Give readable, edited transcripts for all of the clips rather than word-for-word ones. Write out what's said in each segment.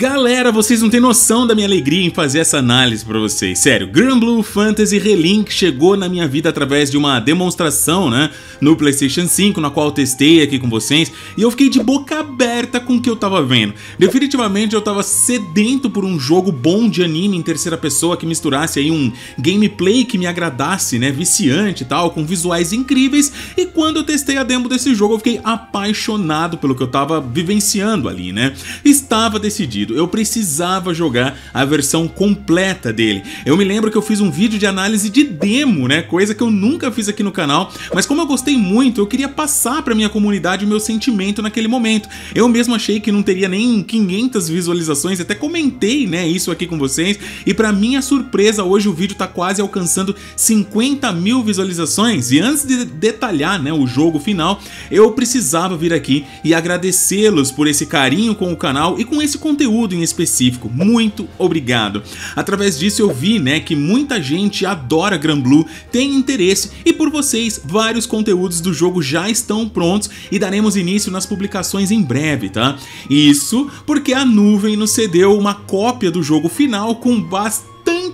Galera, vocês não têm noção da minha alegria em fazer essa análise pra vocês, sério. Granblue Fantasy Relink chegou na minha vida através de uma demonstração, né, no PlayStation 5, na qual eu testei aqui com vocês, e eu fiquei de boca aberta com o que eu tava vendo. Definitivamente eu tava sedento por um jogo bom de anime em terceira pessoa que misturasse aí um gameplay que me agradasse, né, viciante e tal, com visuais incríveis, e quando eu testei a demo desse jogo eu fiquei apaixonado pelo que eu tava vivenciando ali, né. Estava decidido. Eu precisava jogar a versão completa dele. Eu me lembro que eu fiz um vídeo de análise de demo, né? Coisa que eu nunca fiz aqui no canal, mas como eu gostei muito, eu queria passar pra minha comunidade o meu sentimento naquele momento. Eu mesmo achei que não teria nem 500 visualizações, até comentei, né, isso aqui com vocês, e pra minha surpresa, hoje o vídeo tá quase alcançando 50 mil visualizações, e antes de detalhar, né, o jogo final, eu precisava vir aqui e agradecê-los por esse carinho com o canal e com esse conteúdo em específico. Muito obrigado. Através disso eu vi, né, que muita gente adora Granblue, tem interesse, e por vocês vários conteúdos do jogo já estão prontos e daremos início nas publicações em breve, tá? Isso porque a Nuuvem nos cedeu uma cópia do jogo final com bastante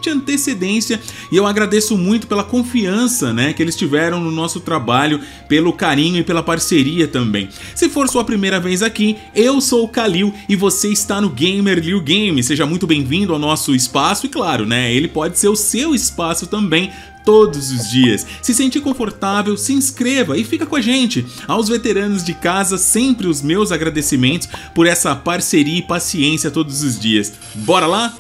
antecedência, e eu agradeço muito pela confiança, né, que eles tiveram no nosso trabalho, pelo carinho e pela parceria também. Se for sua primeira vez aqui, eu sou o Kalil e você está no GamerLilGames. Seja muito bem-vindo ao nosso espaço, e claro, né, ele pode ser o seu espaço também, todos os dias. Se sentir confortável, se inscreva e fica com a gente. Aos veteranos de casa, sempre os meus agradecimentos por essa parceria e paciência todos os dias. Bora lá?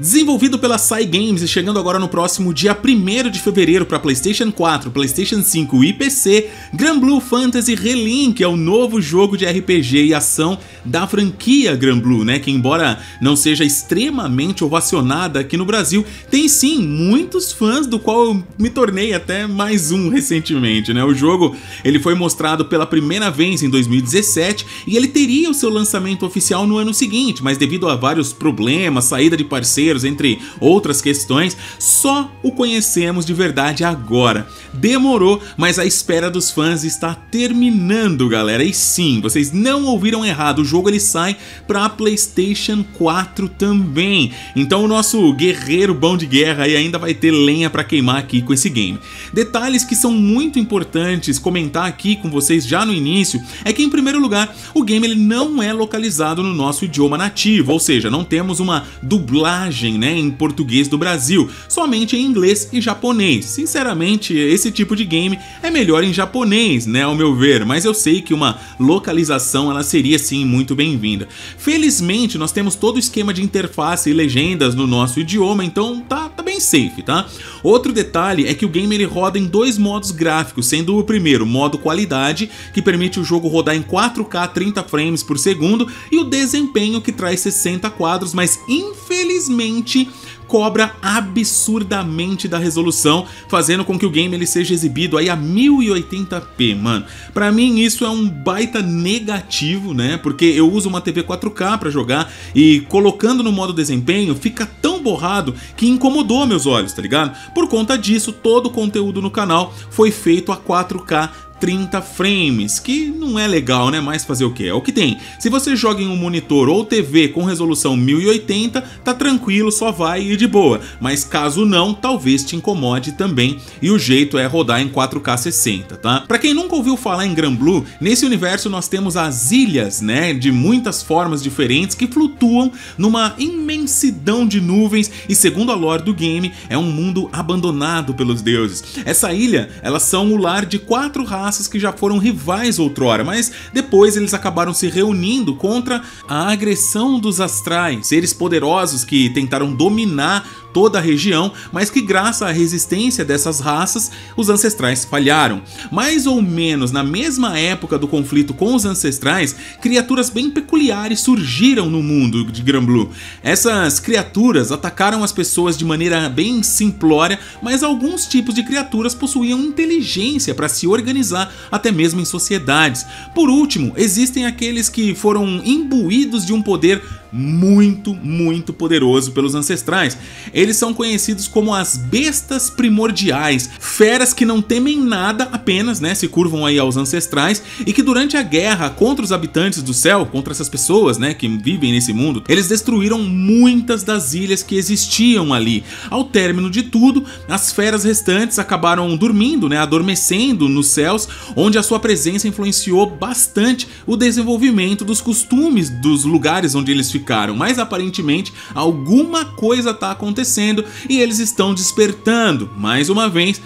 Desenvolvido pela Cygames e chegando agora no próximo dia 1º de fevereiro para PlayStation 4, PlayStation 5 e PC, Granblue Fantasy Relink é o novo jogo de RPG e ação da franquia Granblue, né, que embora não seja extremamente ovacionada aqui no Brasil, tem sim muitos fãs, do qual eu me tornei até mais um recentemente, né. O jogo, ele foi mostrado pela primeira vez em 2017 e ele teria o seu lançamento oficial no ano seguinte, mas devido a vários problemas, saída de parceiros, entre outras questões, só o conhecemos de verdade agora. Demorou, mas a espera dos fãs está terminando, galera. E sim, vocês não ouviram errado, o jogo ele sai para PlayStation 4 também. Então o nosso guerreiro bom de guerra aí ainda vai ter lenha para queimar aqui com esse game. Detalhes que são muito importantes comentar aqui com vocês já no início é que, em primeiro lugar, o game ele não é localizado no nosso idioma nativo, ou seja, não temos uma dublagem, né, em português do Brasil, somente em inglês e japonês. Sinceramente, esse tipo de game é melhor em japonês, né, ao meu ver, mas eu sei que uma localização ela seria sim muito bem-vinda. Felizmente, nós temos todo o esquema de interface e legendas no nosso idioma, então tá bem safe, tá? Outro detalhe é que o game ele roda em dois modos gráficos, sendo o primeiro modo qualidade, que permite o jogo rodar em 4K 30 frames por segundo, e o desempenho, que traz 60 quadros, mas infelizmente cobra absurdamente da resolução, fazendo com que o game ele seja exibido aí a 1080p, mano. Pra mim isso é um baita negativo, né, porque eu uso uma TV 4K pra jogar e colocando no modo desempenho fica tão borrado que incomodou meus olhos, tá ligado? Por conta disso, todo o conteúdo no canal foi feito a 4K 30 frames, que não é legal, né, mas fazer o que? É o que tem. Se você joga em um monitor ou TV com resolução 1080, tá tranquilo, só vai e de boa, mas caso não, talvez te incomode também, e o jeito é rodar em 4K 60, tá? Pra quem nunca ouviu falar em Granblue, nesse universo nós temos as ilhas, né, de muitas formas diferentes que flutuam numa imensidão de nuvens, e segundo a lore do game, é um mundo abandonado pelos deuses. Essa ilha, elas são o lar de 4 raças que já foram rivais outrora, mas depois eles acabaram se reunindo contra a agressão dos Astrais, seres poderosos que tentaram dominar toda a região, mas que graças à resistência dessas raças, os Ancestrais falharam. Mais ou menos na mesma época do conflito com os Ancestrais, criaturas bem peculiares surgiram no mundo de Granblue. Essas criaturas atacaram as pessoas de maneira bem simplória, mas alguns tipos de criaturas possuíam inteligência para se organizar até mesmo em sociedades. Por último, existem aqueles que foram imbuídos de um poder muito, muito poderoso pelos ancestrais. Eles são conhecidos como as bestas primordiais, feras que não temem nada, apenas, né, se curvam aí aos ancestrais, e que durante a guerra contra os habitantes do céu, contra essas pessoas, né, que vivem nesse mundo, eles destruíram muitas das ilhas que existiam ali. Ao término de tudo, as feras restantes acabaram dormindo, né, adormecendo nos céus, onde a sua presença influenciou bastante o desenvolvimento dos costumes dos lugares onde eles ficaram, mas aparentemente alguma coisa está acontecendo e eles estão despertando, mais uma vez,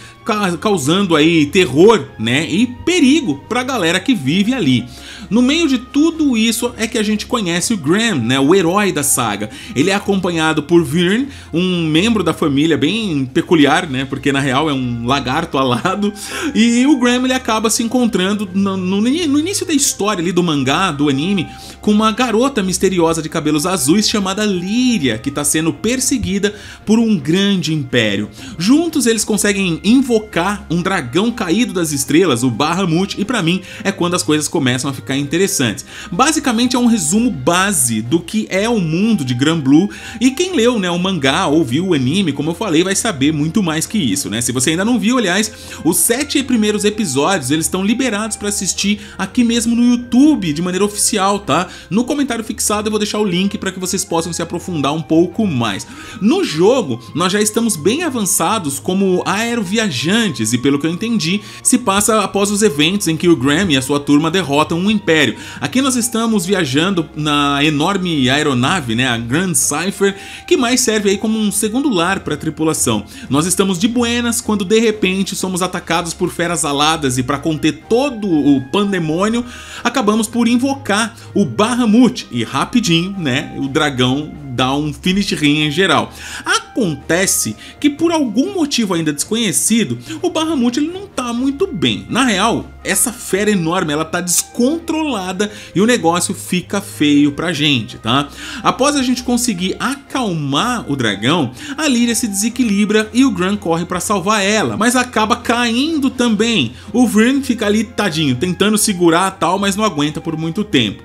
causando aí terror, né, e perigo para a galera que vive ali. No meio de tudo isso é que a gente conhece o Graham, né, o herói da saga. Ele é acompanhado por Vyrn, um membro da família bem peculiar, né, porque na real é um lagarto alado, e o Graham ele acaba se encontrando no início da história ali do mangá, do anime, com uma garota misteriosa de cabelos azuis chamada Lyria, que está sendo perseguida por um grande império. Juntos eles conseguem invocar um dragão caído das estrelas, o Bahamut, e pra mim é quando as coisas começam a ficar interessantes. Basicamente é um resumo base do que é o mundo de Granblue, e quem leu, né, o mangá ou viu o anime, como eu falei, vai saber muito mais que isso, né? Se você ainda não viu, aliás, os 7 primeiros episódios eles estão liberados pra assistir aqui mesmo no YouTube, de maneira oficial, tá? No comentário fixado eu vou deixar o link pra que vocês possam se aprofundar um pouco mais. No jogo, nós já estamos bem avançados como aeroviajantes, e pelo que eu entendi, se passa após os eventos em que o Graham e a sua turma derrotam um império. Aqui nós estamos viajando na enorme aeronave, né, a Grand Cypher, que mais serve aí como um segundo lar para a tripulação. Nós estamos de buenas quando de repente somos atacados por feras aladas, e para conter todo o pandemônio, acabamos por invocar o Bahamut, e rapidinho, né, o dragão dá um finish ring em geral. Acontece que por algum motivo ainda desconhecido, o Bahamut ele não tá muito bem. Na real, essa fera enorme ela tá descontrolada e o negócio fica feio pra gente, tá? Após a gente conseguir acalmar o dragão, a Lyria se desequilibra e o Graham corre pra salvar ela, mas acaba caindo também. O Vyrn fica ali, tadinho, tentando segurar a tal, mas não aguenta por muito tempo.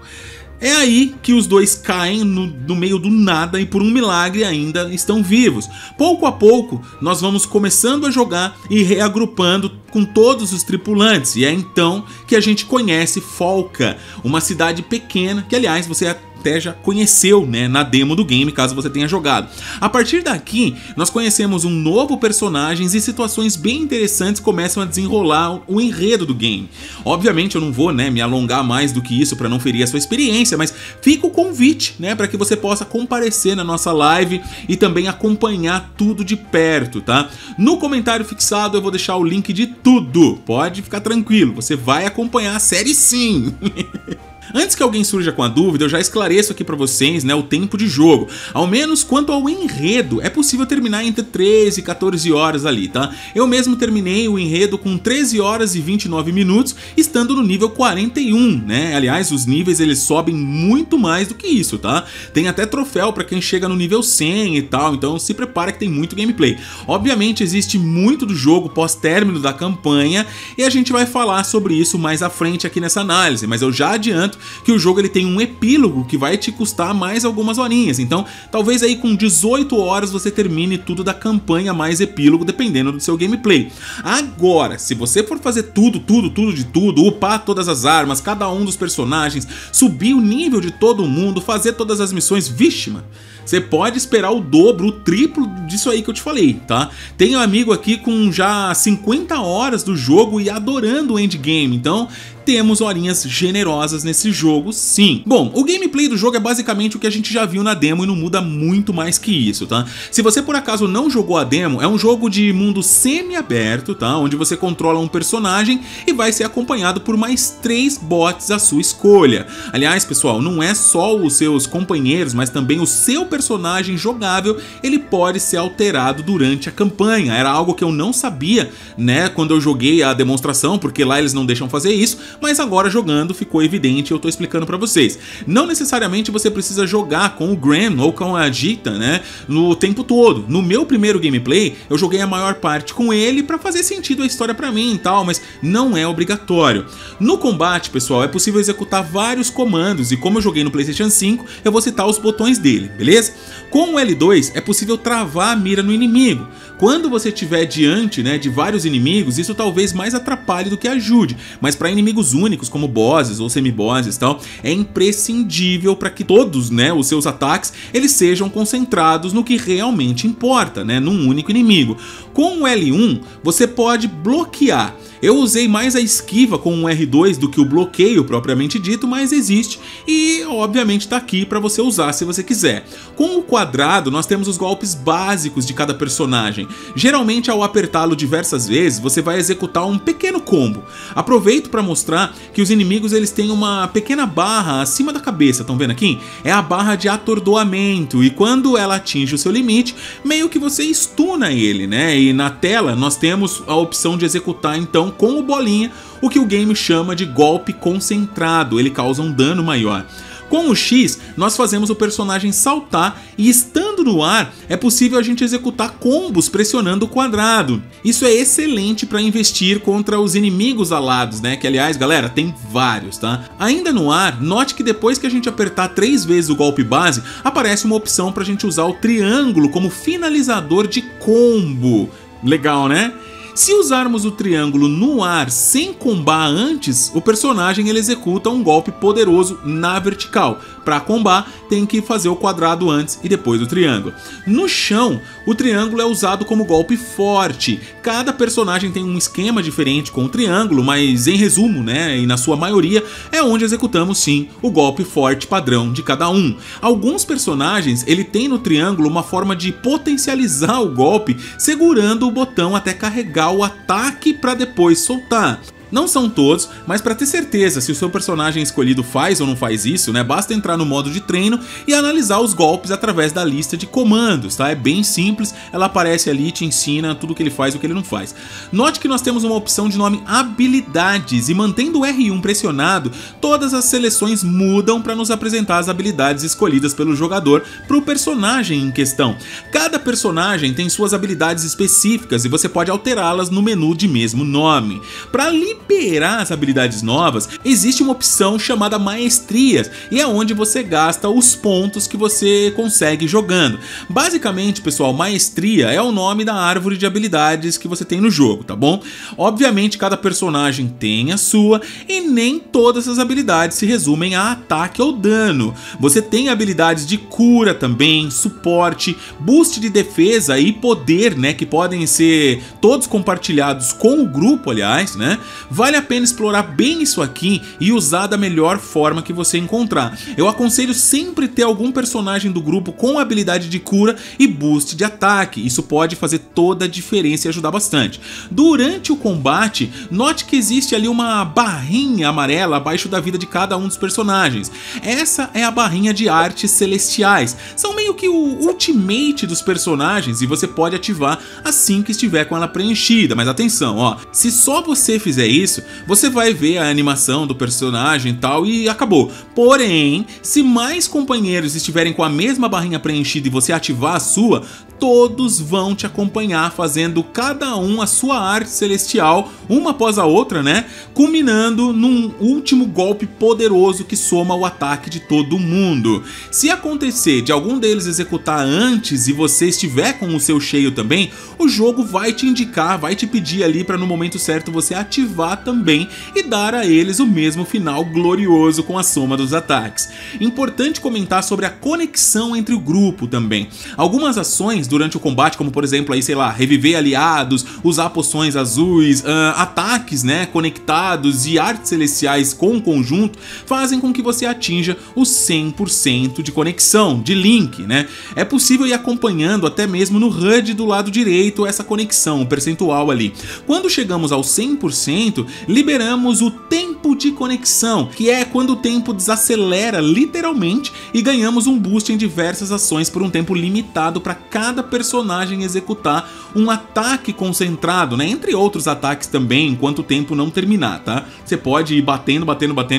É aí que os dois caem no meio do nada e por um milagre ainda estão vivos. Pouco a pouco nós vamos começando a jogar e reagrupando com todos os tripulantes, e é então que a gente conhece Folka, uma cidade pequena que, aliás, você até já conheceu, né, na demo do game, caso você tenha jogado. A partir daqui, nós conhecemos um novo personagem e situações bem interessantes começam a desenrolar o enredo do game. Obviamente eu não vou, né, me alongar mais do que isso para não ferir a sua experiência, mas fica o convite, né, para que você possa comparecer na nossa live e também acompanhar tudo de perto, tá? No comentário fixado eu vou deixar o link de tudo, pode ficar tranquilo, você vai acompanhar a série sim! Antes que alguém surja com a dúvida, eu já esclareço aqui pra vocês, né, o tempo de jogo. Ao menos quanto ao enredo, é possível terminar entre 13 e 14 horas ali, tá? Eu mesmo terminei o enredo com 13 horas e 29 minutos, estando no nível 41, né? Aliás, os níveis eles sobem muito mais do que isso, tá? Tem até troféu pra quem chega no nível 100 e tal, então se prepara que tem muito gameplay. Obviamente existe muito do jogo pós-término da campanha e a gente vai falar sobre isso mais à frente aqui nessa análise, mas eu já adianto que o jogo ele tem um epílogo que vai te custar mais algumas horinhas, então talvez aí com 18 horas você termine tudo da campanha mais epílogo, dependendo do seu gameplay. Agora, se você for fazer tudo, upar todas as armas, cada um dos personagens, subir o nível de todo mundo, fazer todas as missões, vixe, mano, você pode esperar o dobro, o triplo disso aí que eu te falei, tá? Tem um amigo aqui com já 50 horas do jogo e adorando o endgame, então temos horinhas generosas nesse jogo, sim. Bom, o gameplay do jogo é basicamente o que a gente já viu na demo e não muda muito mais que isso, tá? Se você por acaso não jogou a demo, é um jogo de mundo semi-aberto, tá? Onde você controla um personagem e vai ser acompanhado por mais 3 bots à sua escolha. Aliás, pessoal, não é só os seus companheiros, mas também o seu personagem jogável, ele pode ser alterado durante a campanha. Era algo que eu não sabia, né, quando eu joguei a demonstração, porque lá eles não deixam fazer isso, mas agora jogando ficou evidente e eu tô explicando pra vocês. Não necessariamente você precisa jogar com o Graham ou com a Jita, né, no tempo todo. No meu primeiro gameplay, eu joguei a maior parte com ele pra fazer sentido a história pra mim e tal, mas não é obrigatório. No combate, pessoal, é possível executar vários comandos e como eu joguei no PlayStation 5, eu vou citar os botões dele, beleza? Com o L2, é possível travar a mira no inimigo. Quando você estiver diante, né, de vários inimigos, isso talvez mais atrapalhe do que ajude, mas para inimigos únicos, como bosses ou semi-bosses e tal, é imprescindível para que todos, né, os seus ataques, eles sejam concentrados no que realmente importa, né, num único inimigo. Com o L1, você pode bloquear. Eu usei mais a esquiva com um R2 do que o bloqueio propriamente dito, mas existe e obviamente tá aqui para você usar se você quiser. Com o quadrado, nós temos os golpes básicos de cada personagem. Geralmente, ao apertá-lo diversas vezes, você vai executar um pequeno combo. Aproveito para mostrar que os inimigos eles têm uma pequena barra acima da cabeça, estão vendo aqui? É a barra de atordoamento e quando ela atinge o seu limite, meio que você estuna ele, né? E na tela nós temos a opção de executar então com o bolinha, o que o game chama de golpe concentrado, ele causa um dano maior. Com o X, nós fazemos o personagem saltar e estando no ar, é possível a gente executar combos pressionando o quadrado. Isso é excelente para investir contra os inimigos alados, né? Que aliás, galera, tem vários, tá? Ainda no ar, note que depois que a gente apertar 3 vezes o golpe base, aparece uma opção para a gente usar o triângulo como finalizador de combo. Legal, né? Se usarmos o triângulo no ar sem combar antes, o personagem ele executa um golpe poderoso na vertical. Para combar, tem que fazer o quadrado antes e depois o triângulo. No chão, o triângulo é usado como golpe forte. Cada personagem tem um esquema diferente com o triângulo, mas em resumo, né, e na sua maioria, é onde executamos sim o golpe forte padrão de cada um. Alguns personagens ele tem no triângulo uma forma de potencializar o golpe, segurando o botão até carregar o ataque para depois soltar. Não são todos, mas para ter certeza se o seu personagem escolhido faz ou não faz isso, né, basta entrar no modo de treino e analisar os golpes através da lista de comandos, tá? É bem simples, ela aparece ali e te ensina tudo que ele faz e o que ele não faz. Note que nós temos uma opção de nome habilidades e mantendo o R1 pressionado, todas as seleções mudam para nos apresentar as habilidades escolhidas pelo jogador para o personagem em questão. Cada personagem tem suas habilidades específicas e você pode alterá-las no menu de mesmo nome. Para liberar as habilidades novas, existe uma opção chamada Maestrias e é onde você gasta os pontos que você consegue jogando. Basicamente, pessoal, Maestria é o nome da árvore de habilidades que você tem no jogo, tá bom? Obviamente, cada personagem tem a sua e nem todas as habilidades se resumem a ataque ou dano. Você tem habilidades de cura também, suporte, boost de defesa e poder, né, que podem ser todos compartilhados com o grupo, aliás, né? Vale a pena explorar bem isso aqui e usar da melhor forma que você encontrar. Eu aconselho sempre ter algum personagem do grupo com habilidade de cura e boost de ataque. Isso pode fazer toda a diferença e ajudar bastante. Durante o combate, note que existe ali uma barrinha amarela abaixo da vida de cada um dos personagens. Essa é a barrinha de artes celestiais. São meio que o ultimate dos personagens e você pode ativar assim que estiver com ela preenchida. Mas atenção, ó, se só você fizer isso, você vai ver a animação do personagem e tal e acabou. Porém, se mais companheiros estiverem com a mesma barrinha preenchida e você ativar a sua, todos vão te acompanhar fazendo cada um a sua arte celestial, uma após a outra, né? Culminando num último golpe poderoso que soma o ataque de todo mundo. Se acontecer de algum deles executar antes e você estiver com o seu cheio também, o jogo vai te indicar, vai te pedir ali para no momento certo você ativar também e dar a eles o mesmo final glorioso com a soma dos ataques. Importante comentar sobre a conexão entre o grupo também. Algumas ações durante o combate, como por exemplo aí, sei lá, reviver aliados, usar poções azuis, ataques, né, conectados e artes celestiais com o conjunto, fazem com que você atinja os 100% de conexão, de link, né? É possível ir acompanhando até mesmo no HUD do lado direito essa conexão, o percentual ali. Quando chegamos ao 100%, momento, liberamos o tempo de conexão, que é quando o tempo desacelera literalmente e ganhamos um boost em diversas ações por um tempo limitado para cada personagem executar um ataque concentrado, né? Entre outros ataques também, enquanto o tempo não terminar, tá? Você pode ir batendo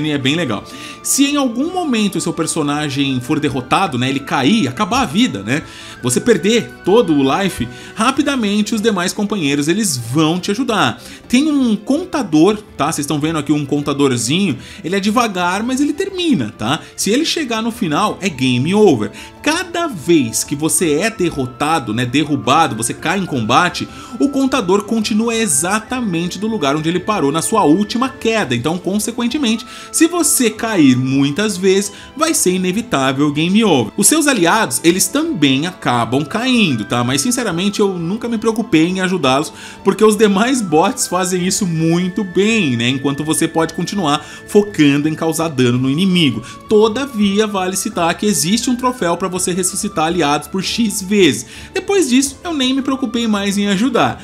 e é bem legal. Se em algum momento o seu personagem for derrotado, né? Ele cair, acabar a vida, né? Você perder todo o life, rapidamente os demais companheiros eles vão te ajudar. Tem um contador, tá? Vocês estão vendo aqui um contadorzinho, ele é devagar, mas ele termina, tá? Se ele chegar no final, é game over. Cada vez que você é derrotado, né, derrubado, você cai em combate, o contador continua exatamente do lugar onde ele parou na sua última queda. Então, consequentemente, se você cair muitas vezes, vai ser inevitável game over. Os seus aliados, eles também acabam caindo, tá? Mas, sinceramente, eu nunca me preocupei em ajudá-los, porque os demais bots fazem isso muito bem, né? Enquanto você pode continuar focando em causar dano no inimigo. Todavia, vale citar que existe um troféu para você ressuscitar aliados por X vezes. Depois disso, eu nem me preocupei mais em ajudar.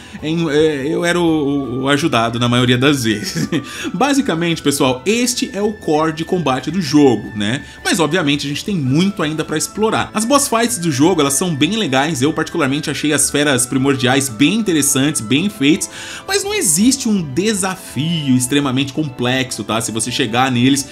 Eu era o ajudado na maioria das vezes. Basicamente, pessoal, este é o core de combate do jogo, né? Mas, obviamente, a gente tem muito ainda para explorar. As boss fights do jogo, elas são bem legais. Eu, particularmente, achei as feras primordiais bem interessantes, bem feitas. Mas não existe um desafio extremamente complexo, tá? Se você chegar neles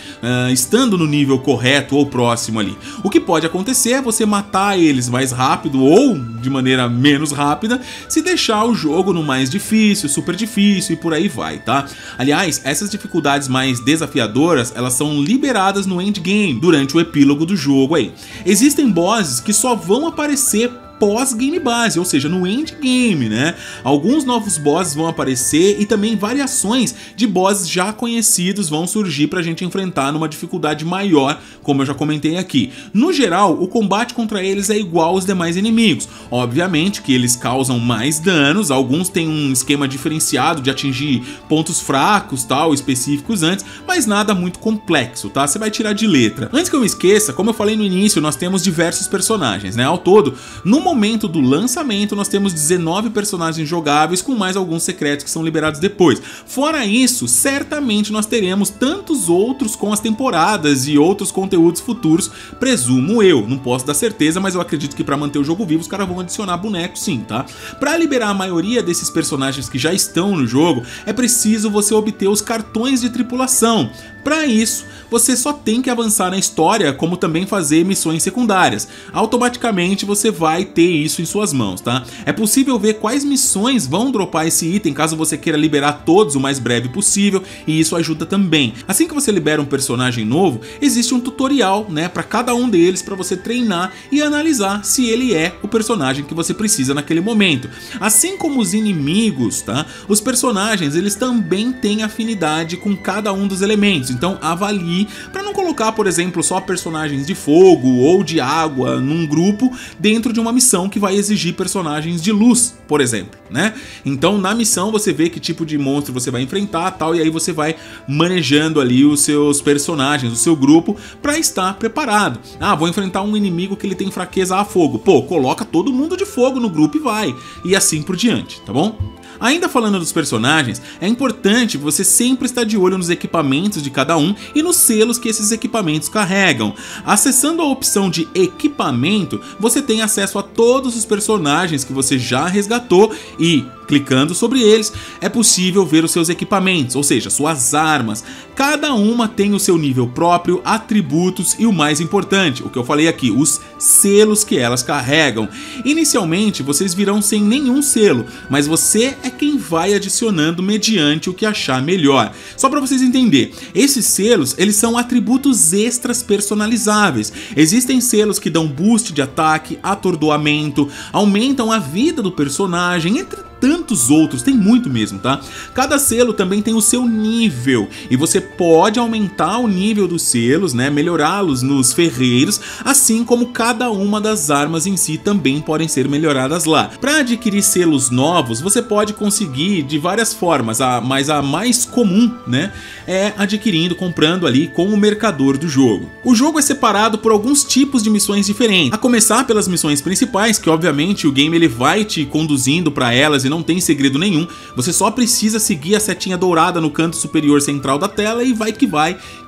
estando no nível correto ou próximo ali. O que pode acontecer é você matar eles mais rápido ou de maneira menos rápida, se deixar o jogo no mais difícil, super difícil e por aí vai, tá? Aliás, essas dificuldades mais desafiadoras, elas são liberadas no endgame, durante o epílogo do jogo aí. Existem bosses que só vão aparecer pós-game base, ou seja, no endgame, né? Alguns novos bosses vão aparecer e também variações de bosses já conhecidos vão surgir pra gente enfrentar numa dificuldade maior, como eu já comentei aqui. No geral, o combate contra eles é igual aos demais inimigos. Obviamente que eles causam mais danos, alguns têm um esquema diferenciado de atingir pontos fracos, tal, específicos antes, mas nada muito complexo, tá? Você vai tirar de letra. Antes que eu me esqueça, como eu falei no início, nós temos diversos personagens, né? Ao todo, no momento do lançamento, nós temos 19 personagens jogáveis, com mais alguns secretos que são liberados depois. Fora isso, certamente nós teremos tantos outros com as temporadas e outros conteúdos futuros, presumo eu. Não posso dar certeza, mas eu acredito que para manter o jogo vivo, os caras vão adicionar bonecos sim, tá? Para liberar a maioria desses personagens que já estão no jogo, é preciso você obter os cartões de tripulação. Para isso, você só tem que avançar na história, como também fazer missões secundárias. Automaticamente você vai ter isso em suas mãos, tá? É possível ver quais missões vão dropar esse item caso você queira liberar todos o mais breve possível, e isso ajuda também. Assim que você libera um personagem novo, existe um tutorial, né, para cada um deles, para você treinar e analisar se ele é o personagem que você precisa naquele momento. Assim como os inimigos, tá? Os personagens, eles também têm afinidade com cada um dos elementos, então avalie para não colocar, por exemplo, só personagens de fogo ou de água num grupo dentro de uma missão que vai exigir personagens de luz, por exemplo, né? Então na missão você vê que tipo de monstro você vai enfrentar, tal, e aí você vai manejando ali os seus personagens, o seu grupo, para estar preparado. Ah, vou enfrentar um inimigo que ele tem fraqueza a fogo. Pô, coloca todo mundo de fogo no grupo e vai, e assim por diante, tá bom? Ainda falando dos personagens, é importante você sempre estar de olho nos equipamentos de cada um e nos selos que esses equipamentos carregam. Acessando a opção de equipamento, você tem acesso a todos os personagens que você já resgatou e, clicando sobre eles, é possível ver os seus equipamentos, ou seja, suas armas. Cada uma tem o seu nível próprio, atributos e o mais importante, o que eu falei aqui, os selos que elas carregam. Inicialmente, vocês virão sem nenhum selo, mas você é quem vai adicionando mediante o que achar melhor. Só para vocês entenderem, esses selos, eles são atributos extras personalizáveis. Existem selos que dão boost de ataque, atordoamento, aumentam a vida do personagem, entre tantos outros, tem muito mesmo, tá? Cada selo também tem o seu nível e você pode aumentar o nível dos selos, né? Melhorá-los nos ferreiros, assim como cada uma das armas em si também podem ser melhoradas lá. Para adquirir selos novos, você pode conseguir de várias formas, mas a mais comum, né, é adquirindo, comprando ali com o mercador do jogo. O jogo é separado por alguns tipos de missões diferentes, a começar pelas missões principais, que obviamente o game ele vai te conduzindo para elas e não tem segredo nenhum, você só precisa seguir a setinha dourada no canto superior central da tela e vai,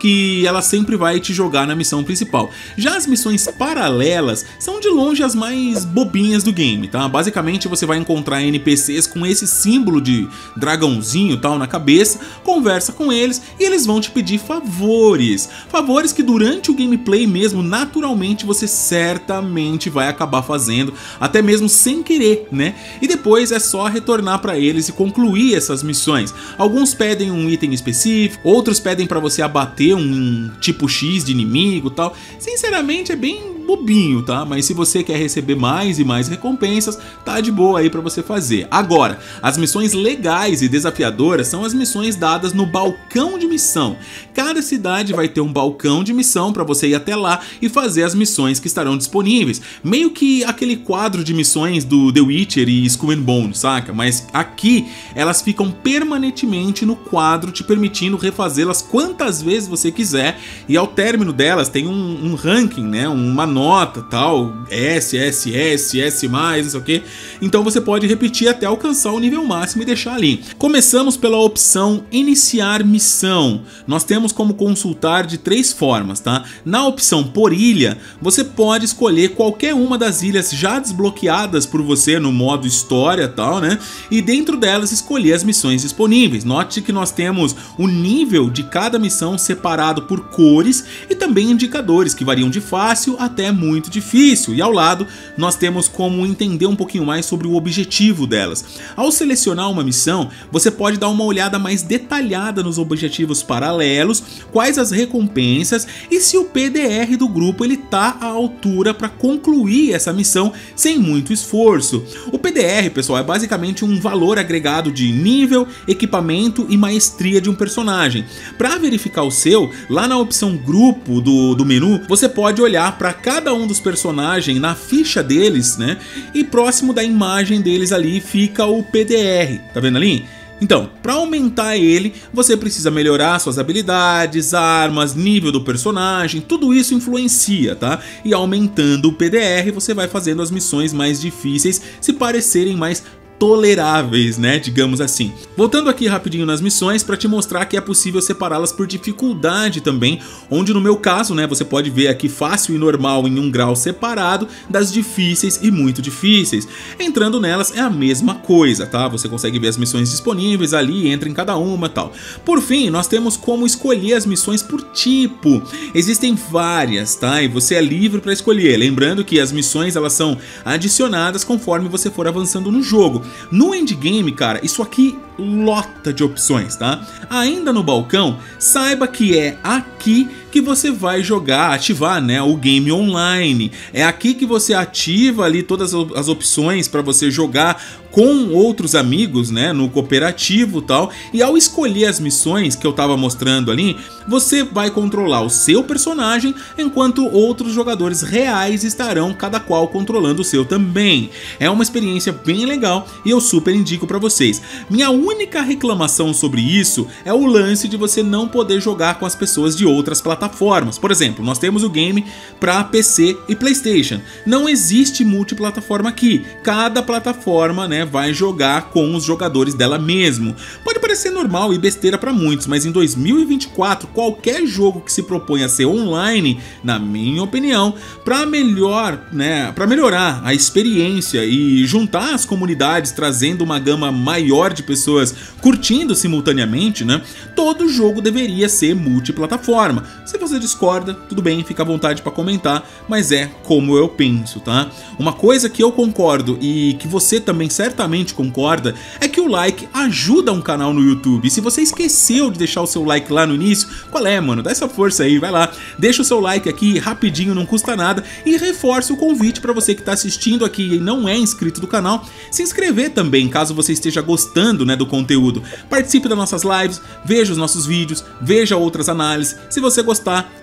que ela sempre vai te jogar na missão principal. Já as missões paralelas são de longe as mais bobinhas do game, tá? Basicamente você vai encontrar NPCs com esse símbolo de dragãozinho tal na cabeça, conversa com eles e eles vão te pedir favores. Favores que durante o gameplay mesmo, naturalmente, você certamente vai acabar fazendo, até mesmo sem querer, né? E depois é só retornar para eles e concluir essas missões. Alguns pedem um item específico, outros pedem para você abater um tipo X de inimigo, tal. Sinceramente é bem bobinho, tá? Mas se você quer receber mais e mais recompensas, tá de boa aí pra você fazer. Agora, as missões legais e desafiadoras são as missões dadas no balcão de missão. Cada cidade vai ter um balcão de missão pra você ir até lá e fazer as missões que estarão disponíveis. Meio que aquele quadro de missões do The Witcher e Skull and Bones, saca? Mas aqui, elas ficam permanentemente no quadro, te permitindo refazê-las quantas vezes você quiser, e ao término delas tem um ranking, né? Uma nota, tal, S, S, S, S+, não sei o que. Então você pode repetir até alcançar o nível máximo e deixar ali. Começamos pela opção iniciar missão. Nós temos como consultar de três formas, tá? Na opção por ilha, você pode escolher qualquer uma das ilhas já desbloqueadas por você no modo história, tal, né? E dentro delas escolher as missões disponíveis. Note que nós temos o nível de cada missão separado por cores e também indicadores que variam de fácil até muito difícil, e ao lado nós temos como entender um pouquinho mais sobre o objetivo delas. Ao selecionar uma missão, você pode dar uma olhada mais detalhada nos objetivos paralelos, quais as recompensas e se o PDR do grupo ele tá à altura para concluir essa missão sem muito esforço. O PDR, pessoal, é basicamente um valor agregado de nível, equipamento e maestria de um personagem. Para verificar o seu, lá na opção grupo do menu, você pode olhar para cada um dos personagens na ficha deles, né? E próximo da imagem deles ali fica o PDR, tá vendo ali? Então, para aumentar ele, você precisa melhorar suas habilidades, armas, nível do personagem, tudo isso influencia, tá? E aumentando o PDR, você vai fazendo as missões mais difíceis se parecerem mais toleráveis, né, digamos assim. Voltando aqui rapidinho nas missões para te mostrar que é possível separá-las por dificuldade também, onde no meu caso, né, você pode ver aqui fácil e normal em um grau separado das difíceis e muito difíceis. Entrando nelas é a mesma coisa, tá? Você consegue ver as missões disponíveis ali, entra em cada uma, tal. Por fim, nós temos como escolher as missões por tipo. Existem várias, tá? E você é livre para escolher. Lembrando que as missões elas são adicionadas conforme você for avançando no jogo. No endgame, cara, isso aqui lota de opções, tá? Ainda no balcão, saiba que é aqui que você vai jogar, ativar, né, o game online. É aqui que você ativa ali todas as opções para você jogar com outros amigos, né, no cooperativo e tal. E ao escolher as missões que eu tava mostrando ali, você vai controlar o seu personagem, enquanto outros jogadores reais estarão cada qual controlando o seu também. É uma experiência bem legal e eu super indico para vocês. Minha única reclamação sobre isso é o lance de você não poder jogar com as pessoas de outras plataformas. Por exemplo, nós temos o game para PC e PlayStation. Não existe multiplataforma aqui. Cada plataforma, né, vai jogar com os jogadores dela mesmo. Pode parecer normal e besteira para muitos, mas em 2024, qualquer jogo que se propõe a ser online, na minha opinião, para melhorar a experiência e juntar as comunidades, trazendo uma gama maior de pessoas curtindo simultaneamente, né, todo jogo deveria ser multiplataforma. Se você discorda, tudo bem, fica à vontade para comentar, mas é como eu penso, tá? Uma coisa que eu concordo e que você também certamente concorda é que o like ajuda um canal no YouTube. Se você esqueceu de deixar o seu like lá no início, qual é, mano? Dá essa força aí, vai lá, deixa o seu like aqui rapidinho, não custa nada, e reforça o convite para você que tá assistindo aqui e não é inscrito do canal, se inscrever também, caso você esteja gostando, né, do conteúdo. Participe das nossas lives, veja os nossos vídeos, veja outras análises. Se você gostar,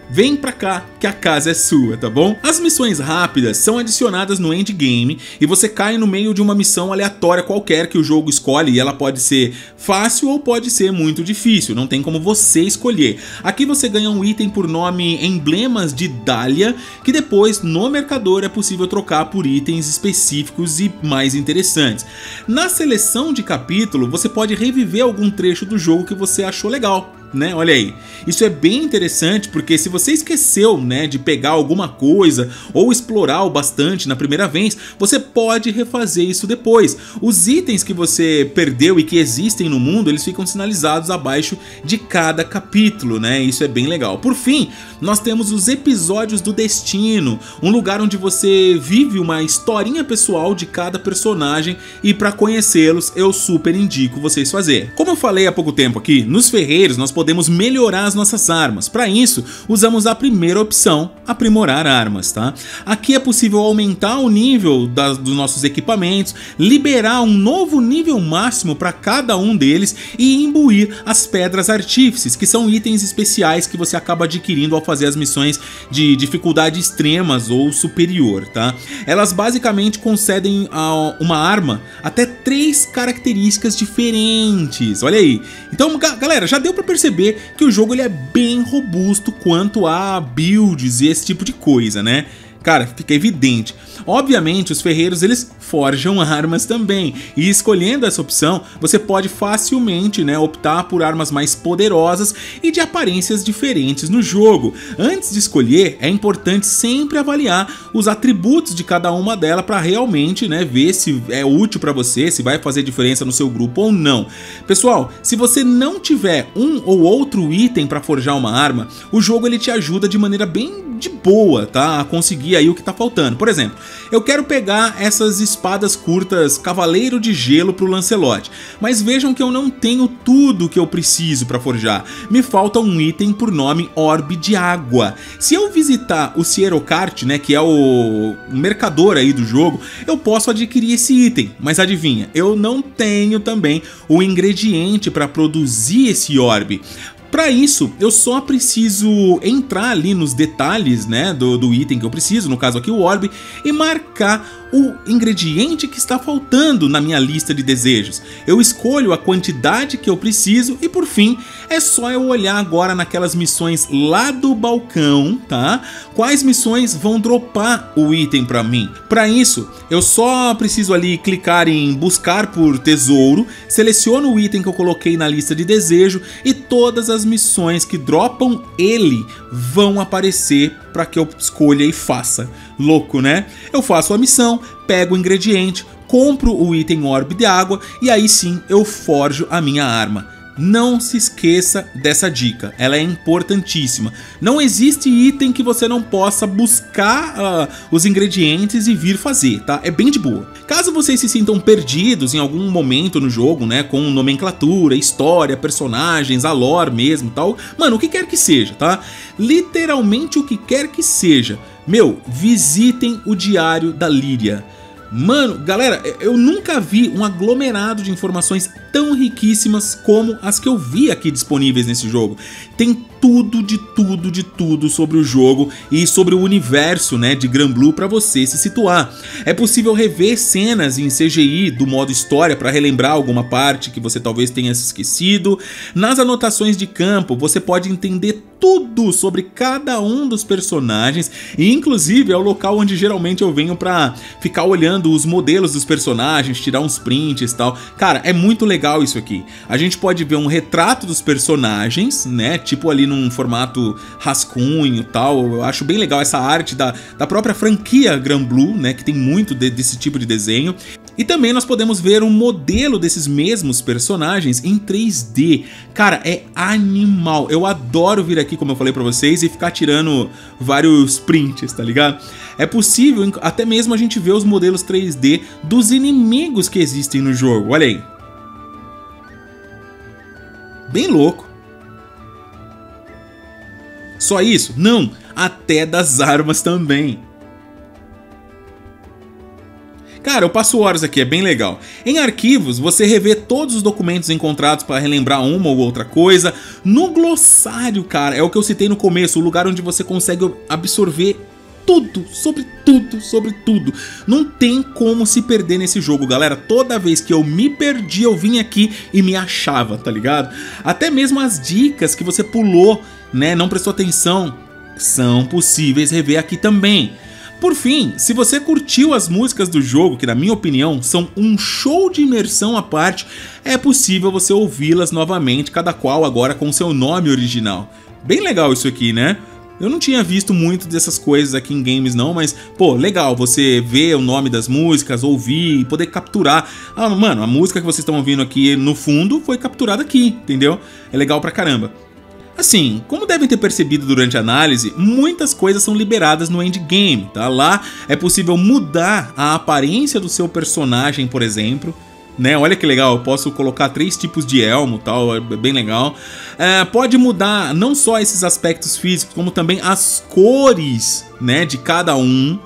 vem pra cá que a casa é sua, tá bom? As missões rápidas são adicionadas no endgame e você cai no meio de uma missão aleatória qualquer que o jogo escolhe, e ela pode ser fácil ou pode ser muito difícil, não tem como você escolher. Aqui você ganha um item por nome Emblemas de Dália, que depois no mercador é possível trocar por itens específicos e mais interessantes. Na seleção de capítulo você pode reviver algum trecho do jogo que você achou legal, né? Olha aí, isso é bem interessante porque se você esqueceu, né, de pegar alguma coisa ou explorar o bastante na primeira vez, você pode refazer isso depois. Os itens que você perdeu e que existem no mundo, eles ficam sinalizados abaixo de cada capítulo, né? Isso é bem legal. Por fim, nós temos os episódios do destino, um lugar onde você vive uma historinha pessoal de cada personagem, e para conhecê-los eu super indico vocês fazer. Como eu falei há pouco tempo aqui, nos ferreiros nós podemos melhorar as nossas armas. Para isso, usamos a primeira opção, aprimorar armas, tá? Aqui é possível aumentar o nível dos nossos equipamentos, liberar um novo nível máximo para cada um deles e imbuir as pedras artífices, que são itens especiais que você acaba adquirindo ao fazer as missões de dificuldade extremas ou superior, tá? Elas basicamente concedem a uma arma até 3 características diferentes, olha aí. Então, galera, já deu pra perceber que o jogo ele é bem robusto quanto a builds e esse tipo de coisa, né? Cara, fica evidente. Obviamente, os ferreiros eles forjam armas também, e escolhendo essa opção, você pode facilmente, né, optar por armas mais poderosas e de aparências diferentes no jogo. Antes de escolher, é importante sempre avaliar os atributos de cada uma delas para realmente, né, ver se é útil para você, se vai fazer diferença no seu grupo ou não. Pessoal, se você não tiver um ou outro item para forjar uma arma, o jogo ele te ajuda de maneira bem de boa, tá? A conseguir aí o que tá faltando. Por exemplo, eu quero pegar essas espadas curtas Cavaleiro de Gelo pro Lancelot, mas vejam que eu não tenho tudo que eu preciso para forjar. Me falta um item por nome Orbe de Água. Se eu visitar o Sierocart, né, que é o mercador aí do jogo, eu posso adquirir esse item, mas adivinha, eu não tenho também o ingrediente para produzir esse orbe. Para isso, eu só preciso entrar ali nos detalhes, né, do item que eu preciso, no caso aqui o orbe, e marcar o ingrediente que está faltando na minha lista de desejos. Eu escolho a quantidade que eu preciso e, por fim, é só eu olhar agora naquelas missões lá do balcão, tá? Quais missões vão dropar o item para mim? Para isso, eu só preciso ali clicar em buscar por tesouro, seleciono o item que eu coloquei na lista de desejo e todas as missões que dropam ele vão aparecer para que eu escolha e faça. Louco, né? Eu faço a missão, pego o ingrediente, compro o item Orbe de Água e aí sim eu forjo a minha arma. Não se esqueça dessa dica, ela é importantíssima. Não existe item que você não possa buscar os ingredientes e vir fazer, tá? É bem de boa. Caso vocês se sintam perdidos em algum momento no jogo, né, com nomenclatura, história, personagens, a lore mesmo, tal, mano, o que quer que seja, tá? Literalmente o que quer que seja. Meu, visitem o diário da Lyria. Mano, galera, eu nunca vi um aglomerado de informações tão riquíssimas como as que eu vi aqui disponíveis nesse jogo. Tem tudo, de tudo, de tudo sobre o jogo e sobre o universo, né, de Granblue para você se situar. É possível rever cenas em CGI do modo história para relembrar alguma parte que você talvez tenha se esquecido. Nas anotações de campo você pode entender tudo sobre cada um dos personagens e inclusive é o local onde geralmente eu venho para ficar olhando os modelos dos personagens, tirar uns prints e tal. Cara, é muito legal isso aqui. A gente pode ver um retrato dos personagens, né, tipo ali num formato rascunho e tal. Eu acho bem legal essa arte da própria franquia Granblue, né, que tem muito desse tipo de desenho. E também nós podemos ver um modelo desses mesmos personagens em 3D. Cara, é animal. Eu adoro vir aqui, como eu falei pra vocês, e ficar tirando vários prints, tá ligado? É possível até mesmo a gente ver os modelos 3D dos inimigos que existem no jogo. Olha aí. Bem louco. Só isso? Não, até das armas também. Cara, eu passo horas aqui, é bem legal. Em arquivos, você revê todos os documentos encontrados para relembrar uma ou outra coisa. No glossário, cara, é o que eu citei no começo, o lugar onde você consegue absorver tudo, sobre tudo, sobre tudo. Não tem como se perder nesse jogo, galera. Toda vez que eu me perdi, eu vim aqui e me achava, tá ligado? Até mesmo as dicas que você pulou, né, não prestou atenção, são possíveis rever aqui também. Por fim, se você curtiu as músicas do jogo, que na minha opinião são um show de imersão à parte, é possível você ouvi-las novamente, cada qual agora com seu nome original. Bem legal isso aqui, né? Eu não tinha visto muito dessas coisas aqui em games não, mas, pô, legal você ver o nome das músicas, ouvir e poder capturar. Ah, mano, a música que vocês estão ouvindo aqui no fundo foi capturada aqui, entendeu? É legal pra caramba. Assim, como devem ter percebido durante a análise, muitas coisas são liberadas no endgame, tá? Lá é possível mudar a aparência do seu personagem, por exemplo, né? Olha que legal, eu posso colocar 3 tipos de elmo, tal, é bem legal. Pode mudar não só esses aspectos físicos, como também as cores, né, de cada um,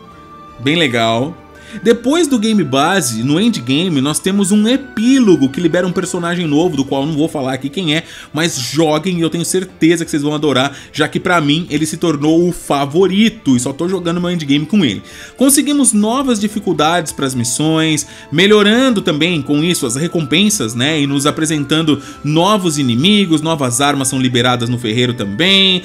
bem legal. Depois do game base, no endgame, nós temos um epílogo que libera um personagem novo, do qual eu não vou falar aqui quem é, mas joguem e eu tenho certeza que vocês vão adorar, já que pra mim ele se tornou o favorito e só tô jogando meu endgame com ele. Conseguimos novas dificuldades para as missões, melhorando também com isso as recompensas, né, e nos apresentando novos inimigos, novas armas são liberadas no ferreiro também,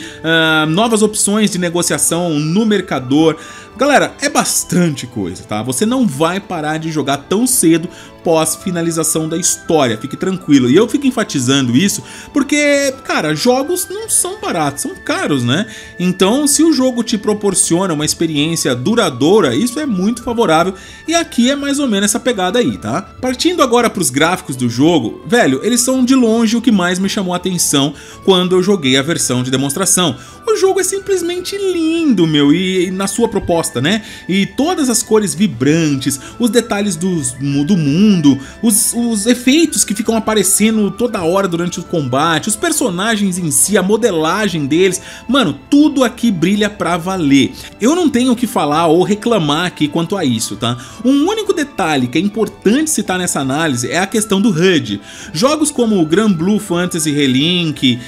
novas opções de negociação no mercador. Galera, é bastante coisa, tá? Você não vai parar de jogar tão cedo pós-finalização da história, fique tranquilo. E eu fico enfatizando isso porque, cara, jogos não são baratos, são caros, né? Então, se o jogo te proporciona uma experiência duradoura, isso é muito favorável. E aqui é mais ou menos essa pegada aí, tá? Partindo agora para os gráficos do jogo, velho, eles são de longe o que mais me chamou a atenção quando eu joguei a versão de demonstração. O jogo é simplesmente lindo, meu, e na sua proposta, né? E todas as cores vibrantes, os detalhes do mundo, os efeitos que ficam aparecendo toda hora durante o combate, os personagens em si, a modelagem deles, mano, tudo aqui brilha pra valer. Eu não tenho o que falar ou reclamar aqui quanto a isso, tá? Um único detalhe que é importante citar nessa análise é a questão do HUD. Jogos como o Granblue Fantasy Relink,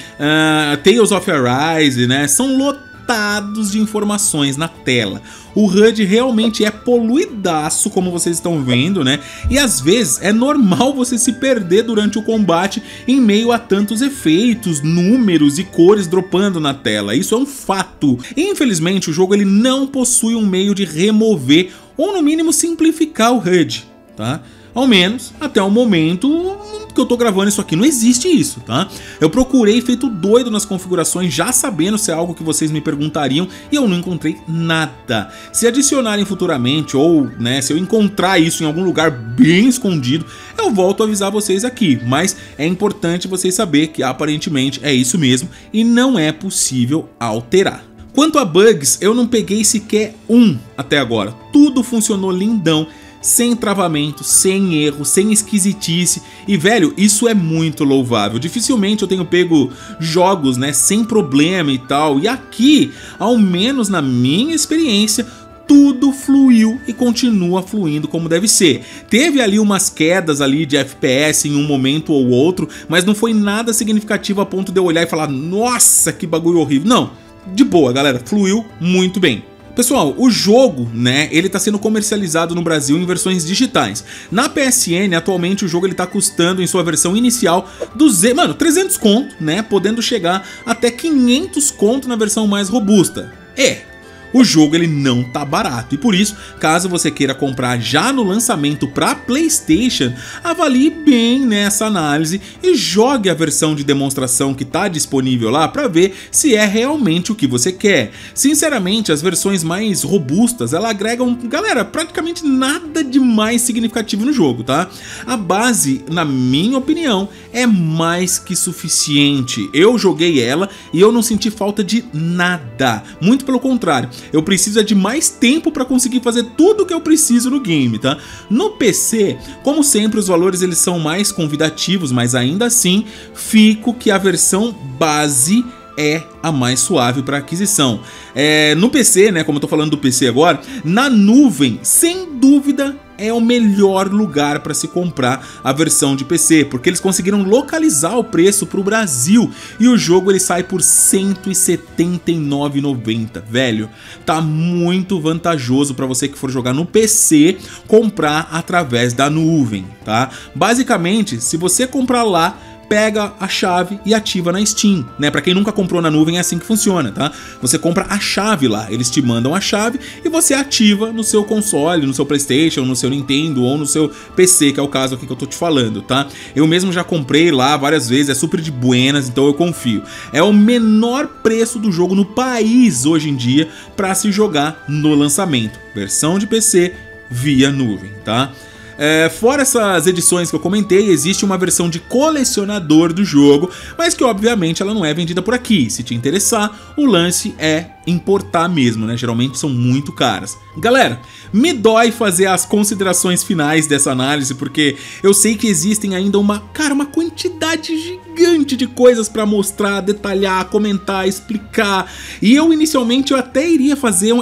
Tales of Arise, né, são lotados de informações na tela. O HUD realmente é poluidaço, como vocês estão vendo, né? E às vezes é normal você se perder durante o combate em meio a tantos efeitos, números e cores dropando na tela. Isso é um fato. Infelizmente, o jogo ele não possui um meio de remover ou no mínimo simplificar o HUD, tá? Ao menos até o momento que eu tô gravando isso aqui, não existe isso, tá? Eu procurei feito doido nas configurações, já sabendo se é algo que vocês me perguntariam, e eu não encontrei nada. Se adicionarem futuramente, ou, né, se eu encontrar isso em algum lugar bem escondido, eu volto a avisar vocês aqui, mas é importante vocês saber que aparentemente é isso mesmo e não é possível alterar. Quanto a bugs, eu não peguei sequer um até agora, tudo funcionou lindão, sem travamento, sem erro, sem esquisitice. E, velho, isso é muito louvável. Dificilmente eu tenho pego jogos, né, sem problema e tal. E aqui, ao menos na minha experiência, tudo fluiu e continua fluindo como deve ser. Teve ali umas quedas ali de FPS em um momento ou outro, mas não foi nada significativo a ponto de eu olhar e falar, nossa, que bagulho horrível. Não, de boa, galera, fluiu muito bem. Pessoal, o jogo, né, ele tá sendo comercializado no Brasil em versões digitais. Na PSN, atualmente, o jogo ele tá custando, em sua versão inicial, 300 conto, né, podendo chegar até 500 conto na versão mais robusta. O jogo ele não tá barato e por isso, caso você queira comprar já no lançamento para PlayStation, avalie bem nessa análise e jogue a versão de demonstração que tá disponível lá para ver se é realmente o que você quer. Sinceramente, as versões mais robustas, ela agregam, galera, praticamente nada de mais significativo no jogo, tá? A base, na minha opinião, é mais que suficiente. Eu joguei ela e eu não senti falta de nada, muito pelo contrário. Eu preciso de mais tempo para conseguir fazer tudo o que eu preciso no game, tá? No PC, como sempre, os valores eles são mais convidativos, mas ainda assim, fico que a versão base é a mais suave para aquisição. No PC, né, como eu tô falando do PC agora, na nuvem, sem dúvida, é o melhor lugar para se comprar a versão de PC, porque eles conseguiram localizar o preço para o Brasil e o jogo ele sai por R$ 179,90, velho. Tá muito vantajoso para você que for jogar no PC comprar através da Nuuvem, tá? Basicamente, se você comprar lá, pega a chave e ativa na Steam, né? Pra quem nunca comprou na Nuuvem é assim que funciona, tá? Você compra a chave lá, eles te mandam a chave e você ativa no seu console, no seu PlayStation, no seu Nintendo ou no seu PC, que é o caso aqui que eu tô te falando, tá? Eu mesmo já comprei lá várias vezes, é super de buenas, então eu confio. É o menor preço do jogo no país hoje em dia pra se jogar no lançamento. Versão de PC via Nuuvem, tá? É, fora essas edições que eu comentei, existe uma versão de colecionador do jogo, mas que obviamente ela não é vendida por aqui. Se te interessar, o lance é importar mesmo, né? Geralmente são muito caras. Galera, me dói fazer as considerações finais dessa análise, porque eu sei que existem ainda uma quantidade gigante de coisas pra mostrar, detalhar, comentar, explicar. E eu inicialmente eu até iria fazer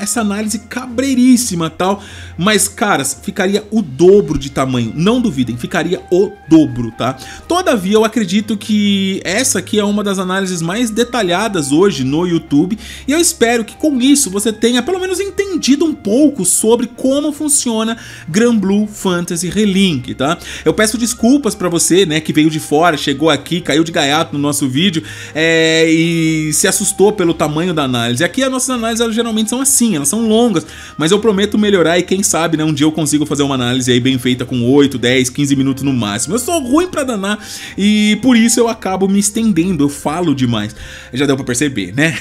essa análise cabreiríssima tal, mas caras, ficaria o dobro de tamanho, não duvidem, ficaria o dobro, tá? Todavia, eu acredito que essa aqui é uma das análises mais detalhadas hoje no YouTube, e eu espero que com isso você tenha pelo menos entendido um pouco sobre como funciona Granblue Fantasy Relink, tá? Eu peço desculpas pra você, né, que veio de fora, chegou aqui, caiu de gaiato no nosso vídeo e se assustou pelo tamanho da análise. Aqui as nossas análises elas geralmente são assim, elas são longas, mas eu prometo melhorar e quem sabe, né, um dia eu consigo fazer uma análise aí bem feita com 8, 10, 15 minutos no máximo. Eu sou ruim pra danar e por isso eu acabo me estendendo, eu falo demais. Já deu pra perceber, né?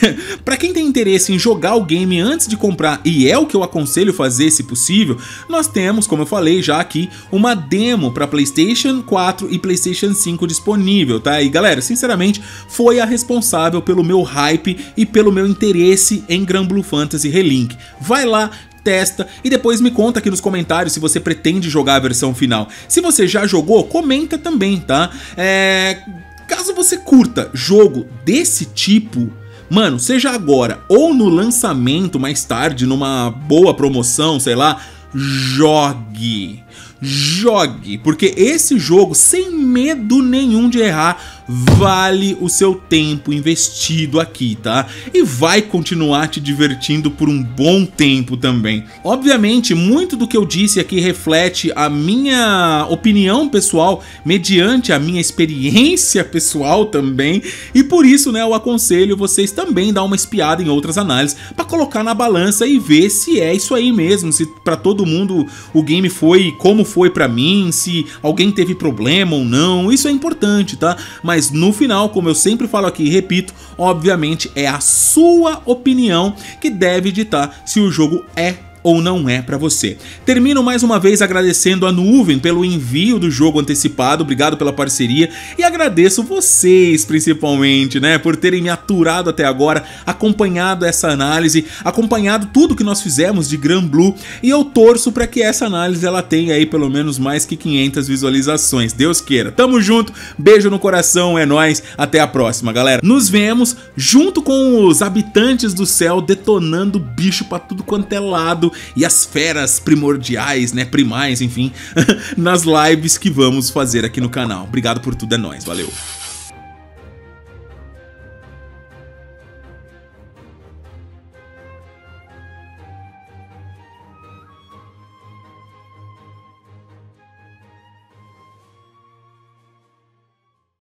Pra quem tem interesse em jogar o game antes de comprar, e é o que eu aconselho fazer se possível, nós temos, como eu falei já aqui, uma demo pra PlayStation 4 e PlayStation 5 disponível, tá? E galera, sinceramente, foi a responsável pelo meu hype e pelo meu interesse em Granblue Fantasy Relink. Vai lá, testa e depois me conta aqui nos comentários se você pretende jogar a versão final. Se você já jogou, comenta também, tá? Caso você curta jogo desse tipo, mano, seja agora ou no lançamento mais tarde, numa boa promoção, sei lá, jogue, porque esse jogo, sem medo nenhum de errar, vale o seu tempo investido aqui, tá? E vai continuar te divertindo por um bom tempo também. Obviamente, muito do que eu disse aqui reflete a minha opinião pessoal, mediante a minha experiência pessoal também, e por isso, né, eu aconselho vocês também dar uma espiada em outras análises, para colocar na balança e ver se é isso aí mesmo, se para todo mundo o game foi como foi pra mim, se alguém teve problema ou não, isso é importante, tá? Mas no final, como eu sempre falo aqui e repito, obviamente é a sua opinião que deve ditar se o jogo é ou não é pra você. Termino mais uma vez agradecendo a Nuuvem pelo envio do jogo antecipado, obrigado pela parceria, e agradeço vocês principalmente, né, por terem me aturado até agora, acompanhado essa análise, acompanhado tudo que nós fizemos de Granblue, e eu torço pra que essa análise ela tenha aí pelo menos mais que 500 visualizações, Deus queira. Tamo junto, beijo no coração, é nóis, até a próxima, galera. Nos vemos junto com os habitantes do céu, detonando bicho pra tudo quanto é lado, e as feras primordiais, né, primais, enfim, nas lives que vamos fazer aqui no canal. Obrigado por tudo, é nóis, valeu!